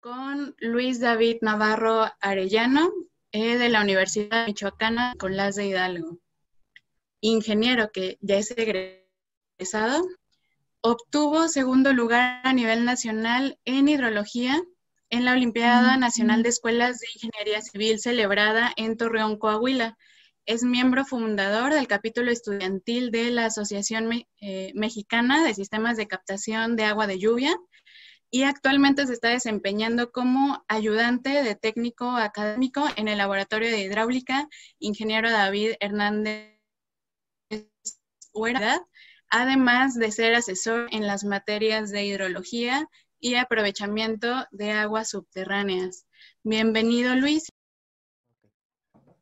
con Luis David Navarro Arellano, de la Universidad Michoacana de San Nicolás de Hidalgo. Ingeniero que ya es egresado, obtuvo segundo lugar a nivel nacional en hidrología en la Olimpiada Nacional de Escuelas de Ingeniería Civil celebrada en Torreón, Coahuila. Es miembro fundador del capítulo estudiantil de la Asociación Mexicana de Sistemas de Captación de Agua de Lluvia y actualmente se está desempeñando como ayudante de técnico académico en el Laboratorio de Hidráulica, ingeniero David Hernández Huerta, además de ser asesor en las materias de hidrología y aprovechamiento de aguas subterráneas. Bienvenido, Luis.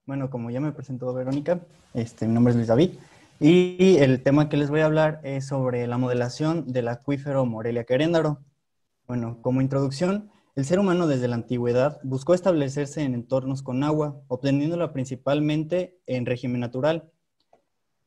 Bueno, como ya me presentó Verónica, mi nombre es Luis David y el tema que les voy a hablar es sobre la modelación del acuífero Morelia-Queréndaro. Bueno, como introducción, el ser humano desde la antigüedad buscó establecerse en entornos con agua, obteniéndola principalmente en régimen natural.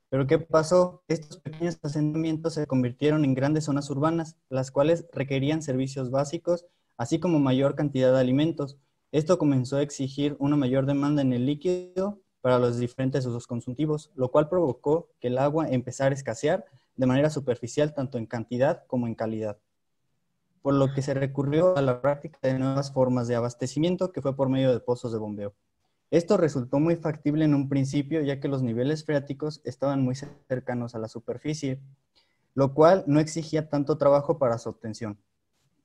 ¿Pero qué pasó? Estos pequeños asentamientos se convirtieron en grandes zonas urbanas, las cuales requerían servicios básicos, así como mayor cantidad de alimentos. Esto comenzó a exigir una mayor demanda en el líquido para los diferentes usos consumtivos, lo cual provocó que el agua empezara a escasear de manera superficial tanto en cantidad como en calidad, por lo que se recurrió a la práctica de nuevas formas de abastecimiento que fue por medio de pozos de bombeo. Esto resultó muy factible en un principio ya que los niveles freáticos estaban muy cercanos a la superficie, lo cual no exigía tanto trabajo para su obtención.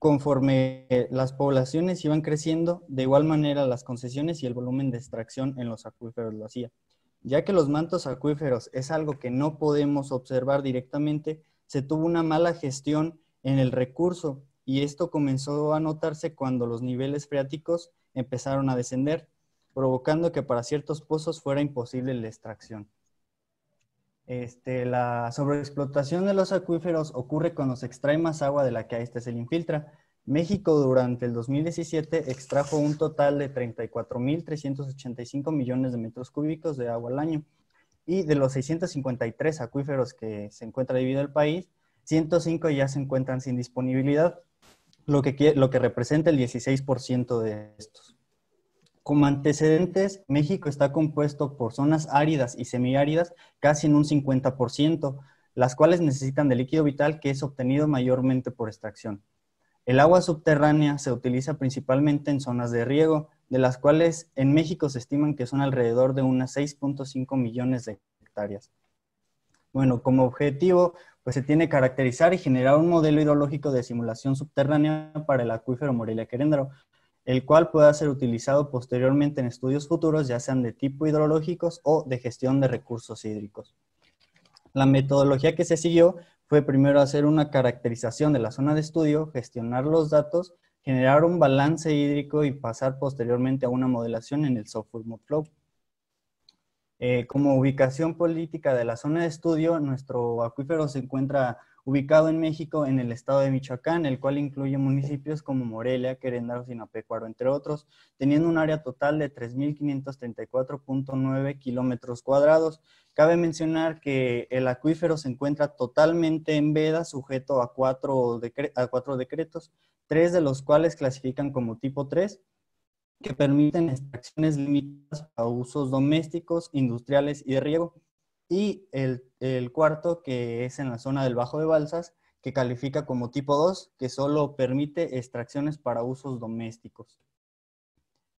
Conforme las poblaciones iban creciendo, de igual manera las concesiones y el volumen de extracción en los acuíferos lo hacía. Ya que los mantos acuíferos es algo que no podemos observar directamente, se tuvo una mala gestión en el recurso, y esto comenzó a notarse cuando los niveles freáticos empezaron a descender, provocando que para ciertos pozos fuera imposible la extracción. La sobreexplotación de los acuíferos ocurre cuando se extrae más agua de la que a se le infiltra. México durante el 2017 extrajo un total de 34.385 millones de metros cúbicos de agua al año, y de los 653 acuíferos que se encuentra dividido el país, 105 ya se encuentran sin disponibilidad, lo que representa el 16% de estos. Como antecedentes, México está compuesto por zonas áridas y semiáridas casi en un 50%, las cuales necesitan de líquido vital que es obtenido mayormente por extracción. El agua subterránea se utiliza principalmente en zonas de riego, de las cuales en México se estiman que son alrededor de unas 6.5 millones de hectáreas. Bueno, como objetivo, pues se tiene que caracterizar y generar un modelo hidrológico de simulación subterránea para el acuífero Morelia-Queréndaro, el cual pueda ser utilizado posteriormente en estudios futuros, ya sean de tipo hidrológicos o de gestión de recursos hídricos. La metodología que se siguió fue primero hacer una caracterización de la zona de estudio, gestionar los datos, generar un balance hídrico y pasar posteriormente a una modelación en el software ModFlow. Como ubicación política de la zona de estudio, nuestro acuífero se encuentra ubicado en México, en el estado de Michoacán, el cual incluye municipios como Morelia, Queréndaro, Xinapécuaro, entre otros, teniendo un área total de 3.534.9 kilómetros cuadrados. Cabe mencionar que el acuífero se encuentra totalmente en veda, sujeto a cuatro decretos, tres de los cuales clasifican como tipo 3, que permiten extracciones limitadas a usos domésticos, industriales y de riego. Y el cuarto, que es en la zona del Bajo de Balsas, que califica como tipo 2, que solo permite extracciones para usos domésticos.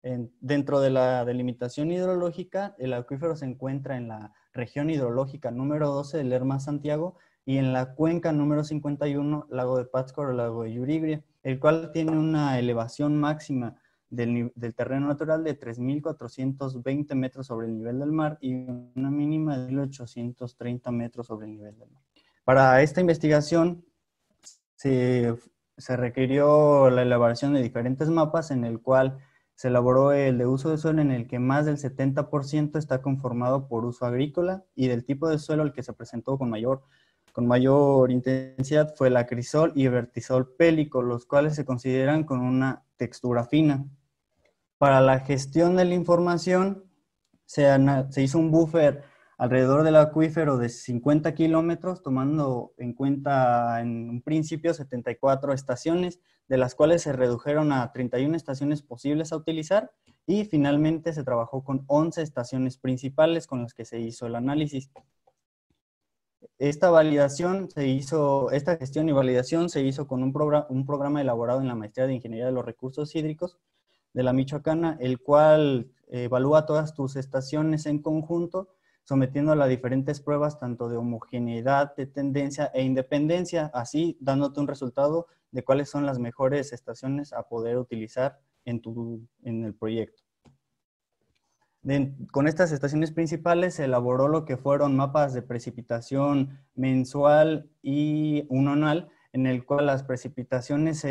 Dentro de la delimitación hidrológica, el acuífero se encuentra en la región hidrológica número 12 del Lerma Santiago y en la cuenca número 51, lago de Pátzcuaro, lago de Yuribria, el cual tiene una elevación máxima del terreno natural de 3.420 metros sobre el nivel del mar y una mínima de 1.830 metros sobre el nivel del mar. Para esta investigación se requirió la elaboración de diferentes mapas, en el cual se elaboró el de uso de suelo, en el que más del 70% está conformado por uso agrícola, y del tipo de suelo el que se presentó con mayor intensidad fue el acrisol y el vertisol pélico, los cuales se consideran con una textura fina. Para la gestión de la información se hizo un buffer alrededor del acuífero de 50 kilómetros, tomando en cuenta en un principio 74 estaciones, de las cuales se redujeron a 31 estaciones posibles a utilizar, y finalmente se trabajó con 11 estaciones principales con las que se hizo el análisis. Esta gestión y validación se hizo con un programa elaborado en la Maestría de Ingeniería de los Recursos Hídricos de la Michoacana, el cual evalúa todas tus estaciones en conjunto, sometiéndola a diferentes pruebas tanto de homogeneidad, de tendencia e independencia, así dándote un resultado de cuáles son las mejores estaciones a poder utilizar en el proyecto. Con estas estaciones principales se elaboró lo que fueron mapas de precipitación mensual y uno anual, en el cual las precipitaciones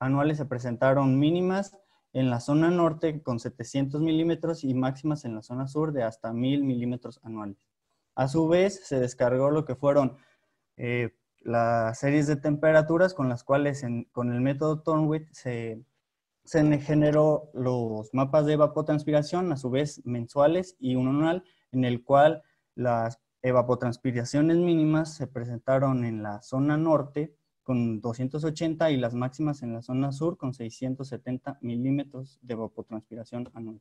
anuales se presentaron mínimas en la zona norte con 700 milímetros y máximas en la zona sur de hasta 1000 milímetros anuales. A su vez, se descargó lo que fueron las series de temperaturas con las cuales con el método Thornthwaite se generó los mapas de evapotranspiración, a su vez mensuales y uno anual, en el cual las evapotranspiraciones mínimas se presentaron en la zona norte con 280 y las máximas en la zona sur con 670 milímetros de evapotranspiración anual.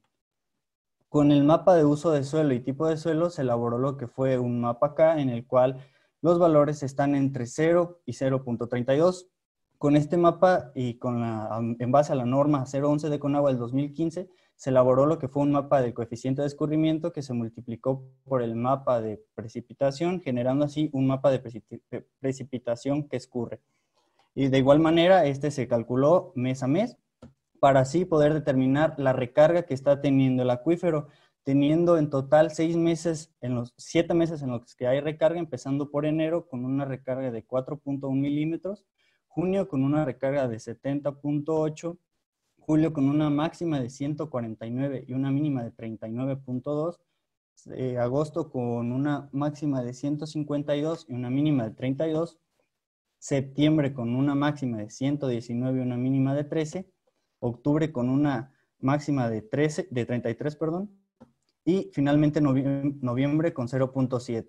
Con el mapa de uso de suelo y tipo de suelo se elaboró lo que fue un mapa K, en el cual los valores están entre 0 y 0.32. Con este mapa y en base a la norma 011 de Conagua del 2015, se elaboró lo que fue un mapa del coeficiente de escurrimiento que se multiplicó por el mapa de precipitación, generando así un mapa de precipitación que escurre. Y de igual manera, este se calculó mes a mes para así poder determinar la recarga que está teniendo el acuífero, teniendo en total 7 meses en los que hay recarga, empezando por enero con una recarga de 4.1 milímetros, junio con una recarga de 70.8, julio con una máxima de 149 y una mínima de 39.2, agosto con una máxima de 152 y una mínima de 32, septiembre con una máxima de 119 y una mínima de 13, octubre con una máxima de 33, perdón, y finalmente noviembre con 0.7.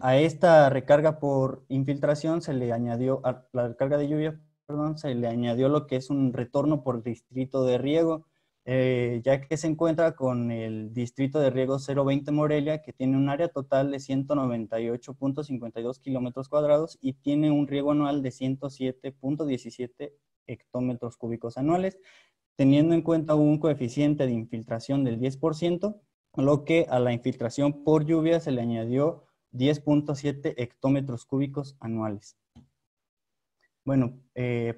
A esta recarga por infiltración se le añadió, a la recarga de lluvia, perdón, se le añadió lo que es un retorno por distrito de riego, ya que se encuentra con el distrito de riego 020 Morelia, que tiene un área total de 198.52 kilómetros cuadrados y tiene un riego anual de 107.17 hectómetros cúbicos anuales, teniendo en cuenta un coeficiente de infiltración del 10%, lo que a la infiltración por lluvia se le añadió 10.7 hectómetros cúbicos anuales. Bueno,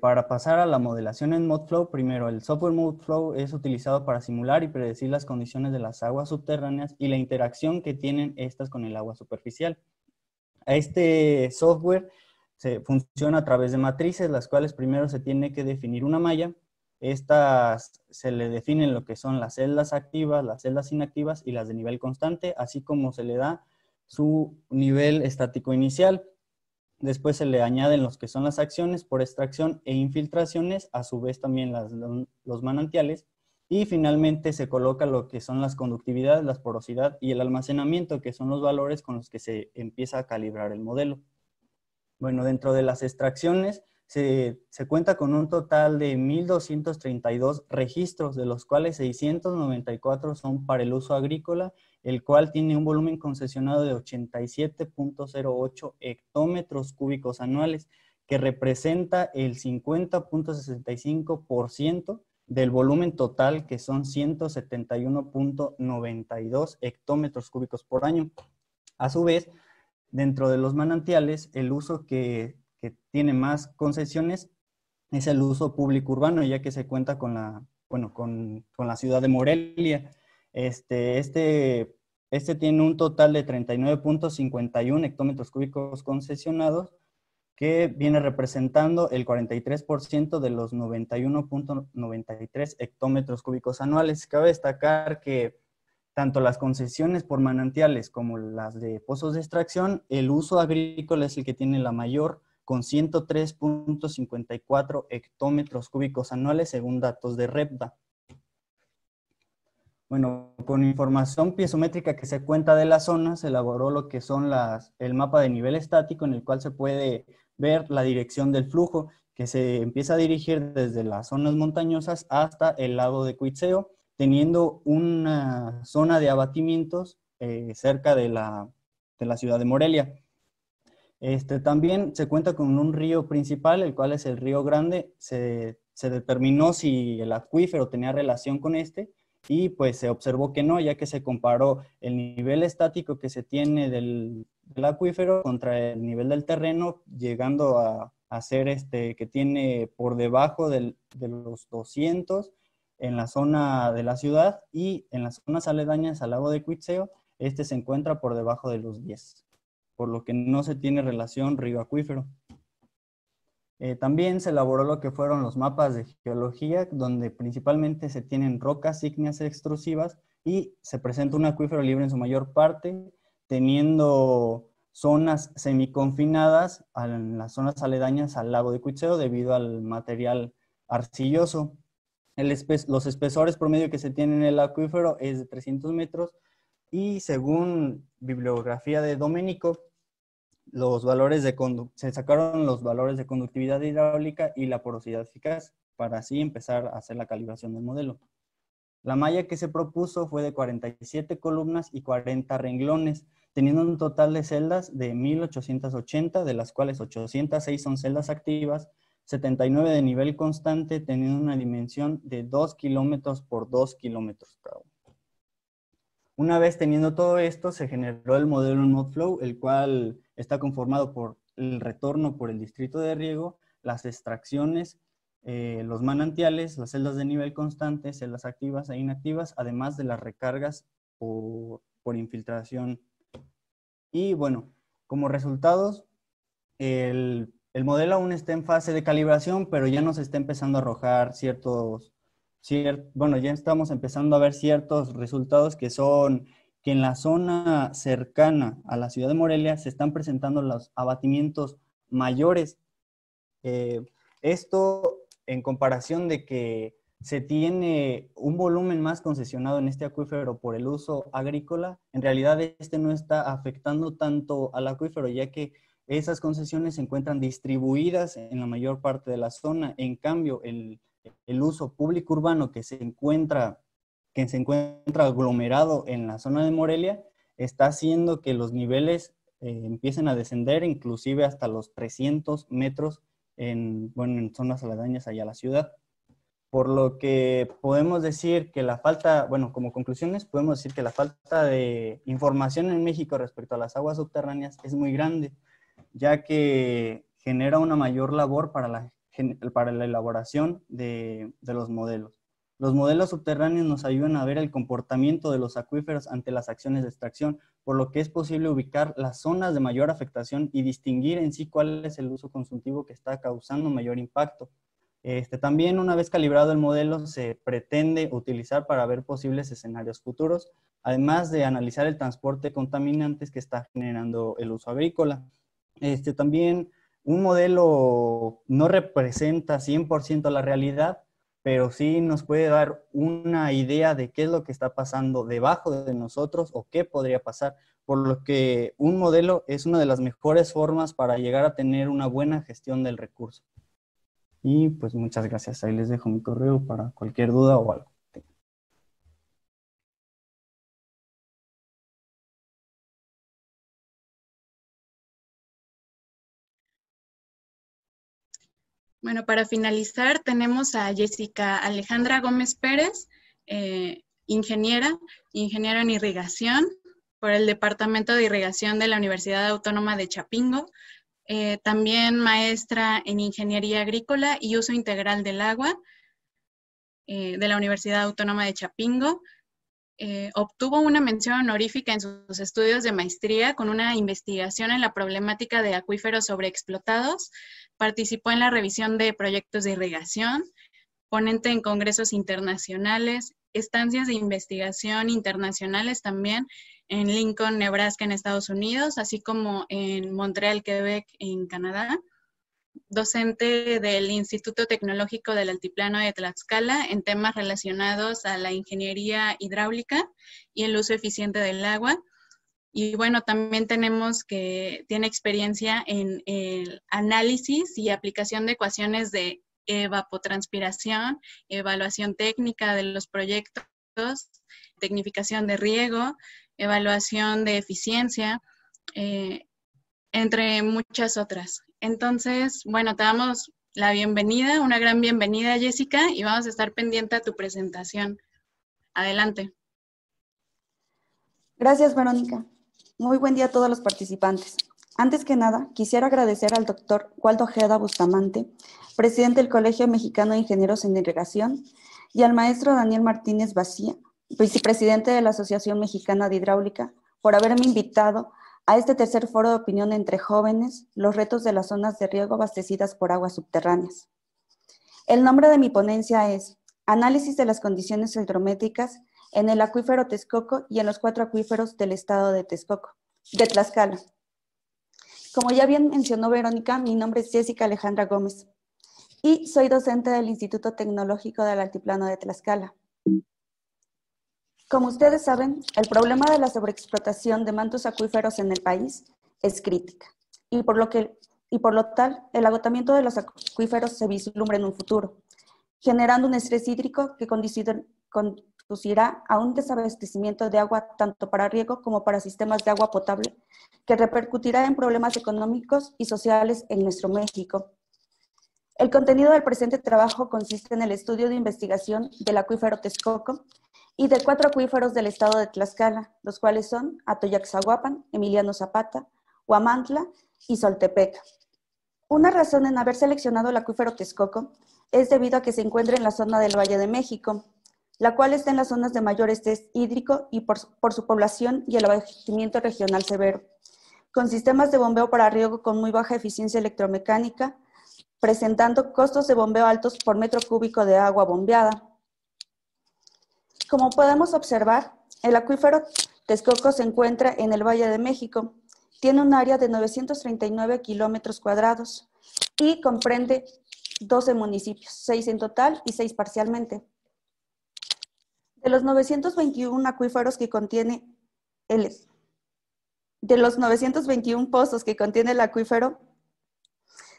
para pasar a la modelación en ModFlow, primero el software ModFlow es utilizado para simular y predecir las condiciones de las aguas subterráneas y la interacción que tienen estas con el agua superficial. Este software se funciona a través de matrices, las cuales primero se tiene que definir una malla. Estas se le definen lo que son las celdas activas, las celdas inactivas y las de nivel constante, así como se le da su nivel estático inicial. Después se le añaden los que son las acciones por extracción e infiltraciones, a su vez también los manantiales, y finalmente se coloca lo que son las conductividades, la porosidad y el almacenamiento, que son los valores con los que se empieza a calibrar el modelo. Bueno, dentro de las extracciones se cuenta con un total de 1,232 registros, de los cuales 694 son para el uso agrícola, el cual tiene un volumen concesionado de 87.08 hectómetros cúbicos anuales, que representa el 50.65% del volumen total, que son 171.92 hectómetros cúbicos por año. A su vez, dentro de los manantiales, el uso que tiene más concesiones es el uso público urbano, ya que se cuenta con la ciudad de Morelia. Este tiene un total de 39.51 hectómetros cúbicos concesionados, que viene representando el 43% de los 91.93 hectómetros cúbicos anuales. Cabe destacar que tanto las concesiones por manantiales como las de pozos de extracción, el uso agrícola es el que tiene la mayor, con 103.54 hectómetros cúbicos anuales según datos de Repda. Bueno, con información piezométrica que se cuenta de la zona, se elaboró lo que son el mapa de nivel estático, en el cual se puede ver la dirección del flujo que se empieza a dirigir desde las zonas montañosas hasta el lago de Cuitzeo, teniendo una zona de abatimientos cerca de la ciudad de Morelia. También se cuenta con un río principal, el cual es el río Grande. Se determinó si el acuífero tenía relación con este, y pues se observó que no, ya que se comparó el nivel estático que se tiene del acuífero contra el nivel del terreno, llegando a ser que tiene por debajo de los 200 en la zona de la ciudad, y en las zonas aledañas al lago de Cuitzeo, se encuentra por debajo de los 10, por lo que no se tiene relación río-acuífero. También se elaboró lo que fueron los mapas de geología, donde principalmente se tienen rocas ígneas extrusivas y se presenta un acuífero libre en su mayor parte, teniendo zonas semiconfinadas en las zonas aledañas al lago de Cuitzeo debido al material arcilloso. Los espesores promedio que se tienen en el acuífero es de 300 metros y, según bibliografía de Doménico, se sacaron los valores de conductividad hidráulica y la porosidad eficaz para así empezar a hacer la calibración del modelo. La malla que se propuso fue de 47 columnas y 40 renglones, teniendo un total de celdas de 1880, de las cuales 806 son celdas activas, 79 de nivel constante, teniendo una dimensión de 2 kilómetros por 2 kilómetros cada uno. Una vez teniendo todo esto, se generó el modelo en ModFlow, el cual está conformado por el retorno por el distrito de riego, las extracciones, los manantiales, las celdas de nivel constante, celdas activas e inactivas, además de las recargas por infiltración. Y bueno, como resultados, el modelo aún está en fase de calibración, pero ya nos está empezando a arrojar ya estamos empezando a ver ciertos resultados, que son que en la zona cercana a la ciudad de Morelia se están presentando los abatimientos mayores. Esto en comparación de que se tiene un volumen más concesionado en este acuífero por el uso agrícola, en realidad no está afectando tanto al acuífero, ya que esas concesiones se encuentran distribuidas en la mayor parte de la zona. En cambio, el uso público urbano que se encuentra aglomerado en la zona de Morelia está haciendo que los niveles empiecen a descender, inclusive hasta los 300 metros en zonas aledañas allá a la ciudad. Por lo que podemos decir que la falta de información en México respecto a las aguas subterráneas es muy grande, ya que genera una mayor labor para la elaboración de los modelos. Los modelos subterráneos nos ayudan a ver el comportamiento de los acuíferos ante las acciones de extracción, por lo que es posible ubicar las zonas de mayor afectación y distinguir en sí cuál es el uso consultivo que está causando mayor impacto. También, una vez calibrado el modelo, se pretende utilizar para ver posibles escenarios futuros, además de analizar el transporte de contaminantes que está generando el uso agrícola. También, un modelo no representa 100% la realidad, pero sí nos puede dar una idea de qué es lo que está pasando debajo de nosotros o qué podría pasar, por lo que un modelo es una de las mejores formas para llegar a tener una buena gestión del recurso. Y pues muchas gracias. Ahí les dejo mi correo para cualquier duda o algo. Bueno, para finalizar tenemos a Jessica Alejandra Gómez Pérez, ingeniera en irrigación por el Departamento de Irrigación de la Universidad Autónoma de Chapingo. También maestra en Ingeniería Agrícola y Uso Integral del Agua de la Universidad Autónoma de Chapingo. Obtuvo una mención honorífica en sus estudios de maestría con una investigación en la problemática de acuíferos sobreexplotados. Participó en la revisión de proyectos de irrigación, ponente en congresos internacionales, estancias de investigación internacionales también en Lincoln, Nebraska, en Estados Unidos, así como en Montreal, Quebec, en Canadá. docente del Instituto Tecnológico del Altiplano de Tlaxcala en temas relacionados a la ingeniería hidráulica y el uso eficiente del agua. Y bueno, también tenemos que tiene experiencia en el análisis y aplicación de ecuaciones de evapotranspiración, evaluación técnica de los proyectos, tecnificación de riego, evaluación de eficiencia, entre muchas otras. Entonces, bueno, te damos la bienvenida, una gran bienvenida, Jessica, y vamos a estar pendiente a tu presentación. Adelante. Gracias, Verónica. Muy buen día a todos los participantes. Antes que nada, quisiera agradecer al doctor Waldo Ojeda Bustamante, presidente del Colegio Mexicano de Ingenieros en Irrigación, y al maestro Daniel Martínez Bacía, vicepresidente de la Asociación Mexicana de Hidráulica, por haberme invitado a este tercer foro de opinión entre jóvenes, los retos de las zonas de riego abastecidas por aguas subterráneas. El nombre de mi ponencia es Análisis de las condiciones hidrométricas en el acuífero Texcoco y en los 4 acuíferos del estado de Texcoco, de Tlaxcala. Como ya bien mencionó Verónica, mi nombre es Jessica Alejandra Gómez y soy docente del Instituto Tecnológico del Altiplano de Tlaxcala. Como ustedes saben, el problema de la sobreexplotación de mantos acuíferos en el país es crítica y por lo tal el agotamiento de los acuíferos se vislumbra en un futuro, generando un estrés hídrico que conducirá a un desabastecimiento de agua tanto para riego como para sistemas de agua potable, que repercutirá en problemas económicos y sociales en nuestro México. El contenido del presente trabajo consiste en el estudio de investigación del acuífero Texcoco y de 4 acuíferos del estado de Tlaxcala, los cuales son Atoyac-Zahuapan, Emiliano Zapata, Huamantla y Soltepec. Una razón en haber seleccionado el acuífero Texcoco es debido a que se encuentra en la zona del Valle de México, la cual está en las zonas de mayor estrés hídrico y por su población y el abastecimiento regional severo, con sistemas de bombeo para riego con muy baja eficiencia electromecánica, presentando costos de bombeo altos por metro cúbico de agua bombeada. Como podemos observar, el acuífero Texcoco se encuentra en el Valle de México, tiene un área de 939 kilómetros cuadrados y comprende 12 municipios, 6 en total y 6 parcialmente. De los 921 acuíferos que contiene de los 921 pozos que contiene el acuífero,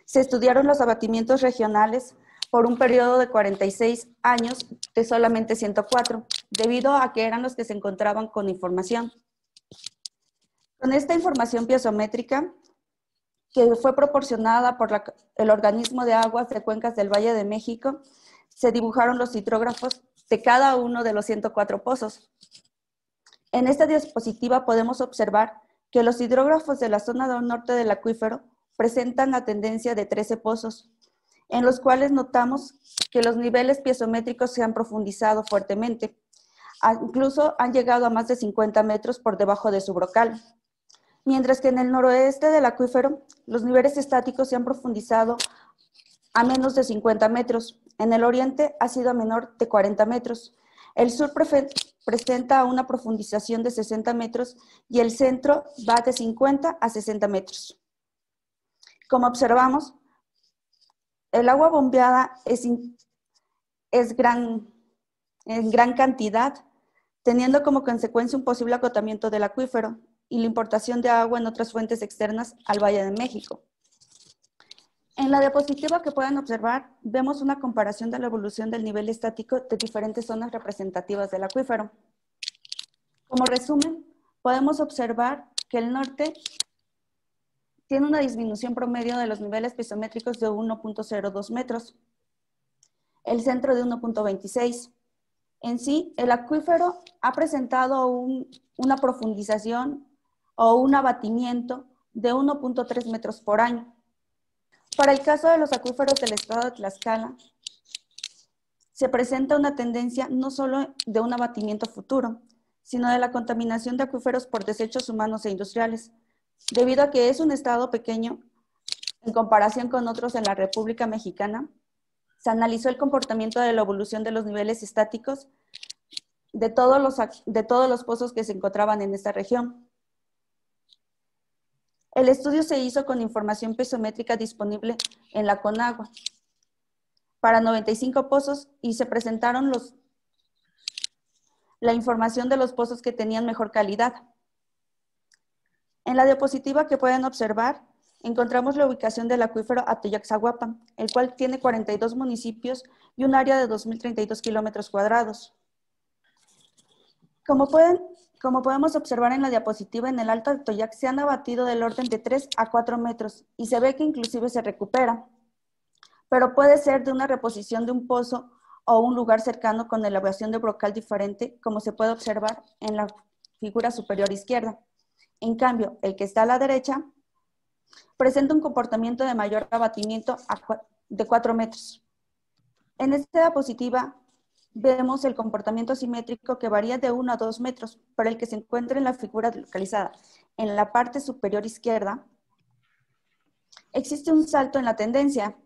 se estudiaron los abatimientos regionales por un periodo de 46 años de solamente 104, debido a que eran los que se encontraban con información. Con esta información piezométrica, que fue proporcionada por el Organismo de Aguas de Cuencas del Valle de México, se dibujaron los hidrógrafos de cada uno de los 104 pozos. En esta diapositiva podemos observar que los hidrógrafos de la zona del norte del acuífero presentan la tendencia de 13 pozos, en los cuales notamos que los niveles piezométricos se han profundizado fuertemente, incluso han llegado a más de 50 metros por debajo de su brocal, mientras que en el noroeste del acuífero los niveles estáticos se han profundizado a menos de 50 metros, en el oriente ha sido a menor de 40 metros, el sur presenta una profundización de 60 metros y el centro va de 50 a 60 metros. Como observamos, el agua bombeada es en gran cantidad, teniendo como consecuencia un posible agotamiento del acuífero y la importación de agua en otras fuentes externas al Valle de México. En la diapositiva que pueden observar, vemos una comparación de la evolución del nivel estático de diferentes zonas representativas del acuífero. Como resumen, podemos observar que el norte tiene una disminución promedio de los niveles piezométricos de 1.02 metros, el centro de 1.26. En sí, el acuífero ha presentado una profundización o un abatimiento de 1.3 metros por año. Para el caso de los acuíferos del estado de Tlaxcala, se presenta una tendencia no solo de un abatimiento futuro, sino de la contaminación de acuíferos por desechos humanos e industriales, debido a que es un estado pequeño en comparación con otros en la República Mexicana. Se analizó el comportamiento de la evolución de los niveles estáticos de todos los pozos que se encontraban en esta región. El estudio se hizo con información piezométrica disponible en la Conagua para 95 pozos y se presentaron la información de los pozos que tenían mejor calidad. En la diapositiva que pueden observar, encontramos la ubicación del acuífero Atoyac-Zahuapan, el cual tiene 42 municipios y un área de 2.032 kilómetros cuadrados. Como podemos observar en la diapositiva, en el Alto Atoyac se han abatido del orden de 3 a 4 metros y se ve que inclusive se recupera, pero puede ser de una reposición de un pozo o un lugar cercano con elevación de brocal diferente, como se puede observar en la figura superior izquierda. En cambio, el que está a la derecha presenta un comportamiento de mayor abatimiento de 4 metros. En esta diapositiva vemos el comportamiento simétrico que varía de 1 a 2 metros, para el que se encuentra en la figura localizada en la parte superior izquierda. Existe un salto en la tendencia,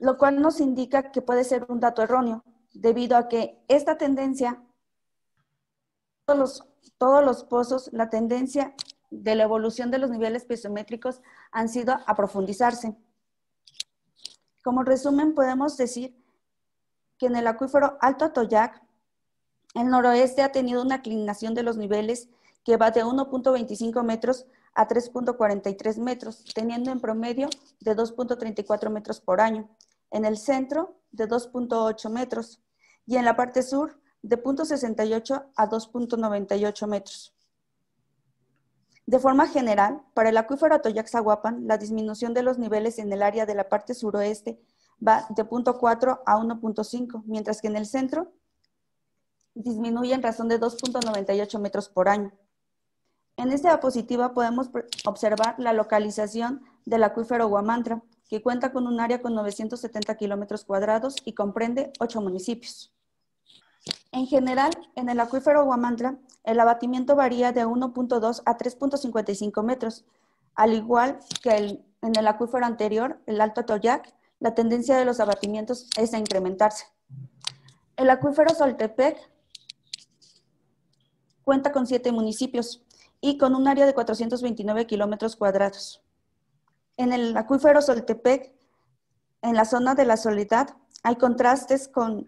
lo cual nos indica que puede ser un dato erróneo, debido a que esta tendencia, todos los pozos, la tendencia de la evolución de los niveles piezométricos han sido a profundizarse. Como resumen, podemos decir que en el acuífero Alto Atoyac, el noroeste ha tenido una inclinación de los niveles que va de 1.25 metros a 3.43 metros, teniendo en promedio de 2.34 metros por año, en el centro de 2.8 metros y en la parte sur de 0.68 a 2.98 metros. De forma general, para el acuífero Atoyac-Zahuapan, la disminución de los niveles en el área de la parte suroeste va de 0.4 a 1.5, mientras que en el centro disminuye en razón de 2.98 metros por año. En esta diapositiva podemos observar la localización del acuífero Huamantla, que cuenta con un área con 970 kilómetros cuadrados y comprende 8 municipios. En general, en el acuífero Huamantla, el abatimiento varía de 1.2 a 3.55 metros. Al igual que en el acuífero anterior, el Alto Atoyac, la tendencia de los abatimientos es a incrementarse. El acuífero Soltepec cuenta con 7 municipios y con un área de 429 kilómetros cuadrados. En el acuífero Soltepec, en la zona de la Soledad, hay contrastes como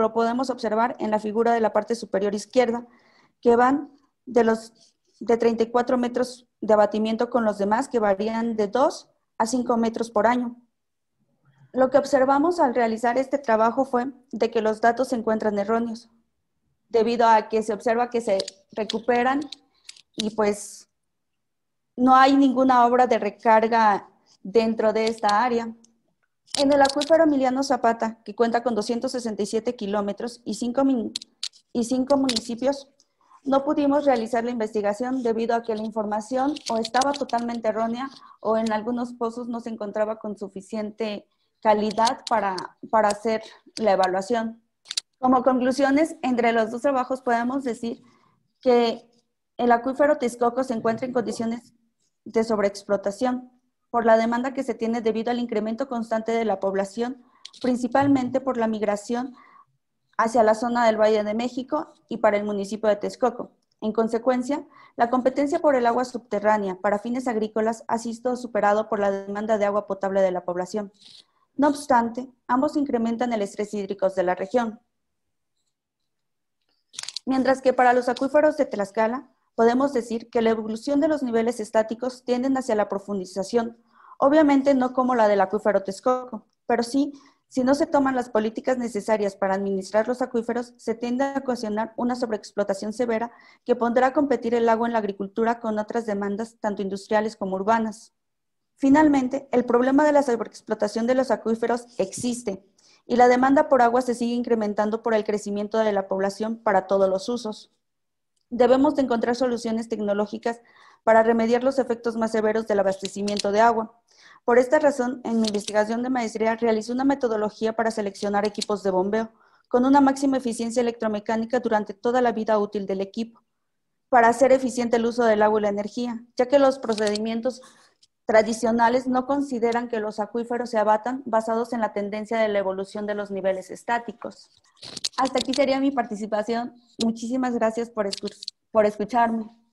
lo podemos observar en la figura de la parte superior izquierda, que van de 34 metros de abatimiento con los demás, que varían de 2 a 5 metros por año. Lo que observamos al realizar este trabajo fue de que los datos se encuentran erróneos, debido a que se observa que se recuperan y pues no hay ninguna obra de recarga dentro de esta área. En el acuífero Emiliano Zapata, que cuenta con 267 kilómetros y 5 municipios, no pudimos realizar la investigación debido a que la información o estaba totalmente errónea o en algunos pozos no se encontraba con suficiente calidad para hacer la evaluación. Como conclusiones, entre los dos trabajos podemos decir que el acuífero Texcoco se encuentra en condiciones de sobreexplotación, por la demanda que se tiene debido al incremento constante de la población, principalmente por la migración hacia la zona del Valle de México y para el municipio de Texcoco. En consecuencia, la competencia por el agua subterránea para fines agrícolas ha sido superado por la demanda de agua potable de la población. No obstante, ambos incrementan el estrés hídrico de la región. Mientras que para los acuíferos de Tlaxcala, podemos decir que la evolución de los niveles estáticos tienden hacia la profundización, obviamente no como la del acuífero Texcoco, pero sí, si no se toman las políticas necesarias para administrar los acuíferos, se tiende a ocasionar una sobreexplotación severa que pondrá a competir el agua en la agricultura con otras demandas, tanto industriales como urbanas. Finalmente, el problema de la sobreexplotación de los acuíferos existe, y la demanda por agua se sigue incrementando por el crecimiento de la población para todos los usos. Debemos de encontrar soluciones tecnológicas para remediar los efectos más severos del abastecimiento de agua. Por esta razón, en mi investigación de maestría realicé una metodología para seleccionar equipos de bombeo con una máxima eficiencia electromecánica durante toda la vida útil del equipo, para hacer eficiente el uso del agua y la energía, ya que los procedimientos tradicionales no consideran que los acuíferos se abatan basados en la tendencia de la evolución de los niveles estáticos. Hasta aquí sería mi participación. Muchísimas gracias por escucharme.